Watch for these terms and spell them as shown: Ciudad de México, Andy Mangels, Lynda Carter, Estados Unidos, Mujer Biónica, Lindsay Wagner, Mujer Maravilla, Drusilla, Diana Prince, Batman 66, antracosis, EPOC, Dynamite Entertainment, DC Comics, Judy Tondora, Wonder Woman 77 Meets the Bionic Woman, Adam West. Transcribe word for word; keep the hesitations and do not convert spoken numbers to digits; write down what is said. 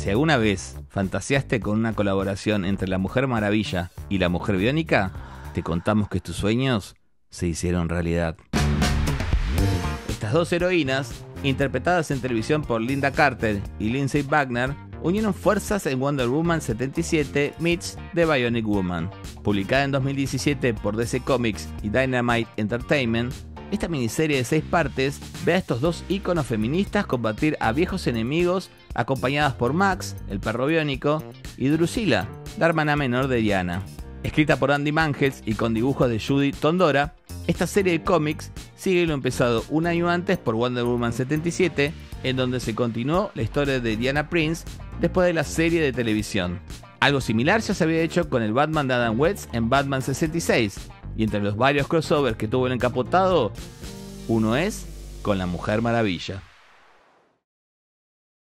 si alguna vez fantaseaste con una colaboración entre la Mujer Maravilla y la Mujer Biónica, te contamos que tus sueños se hicieron realidad. Estas dos heroínas, interpretadas en televisión por Lynda Carter y Lindsay Wagner, unieron fuerzas en Wonder Woman setenta y siete Meets the Bionic Woman. Publicada en dos mil diecisiete por D C Comics y Dynamite Entertainment, esta miniserie de seis partes ve a estos dos íconos feministas combatir a viejos enemigos acompañadas por Max, el perro biónico, y Drusilla, la hermana menor de Diana. Escrita por Andy Mangels y con dibujos de Judy Tondora, esta serie de cómics sigue lo empezado un año antes por Wonder Woman setenta y siete, en donde se continuó la historia de Diana Prince después de la serie de televisión. Algo similar ya se había hecho con el Batman de Adam West en Batman sesenta y seis, y entre los varios crossovers que tuvo el encapotado, uno es con la Mujer Maravilla.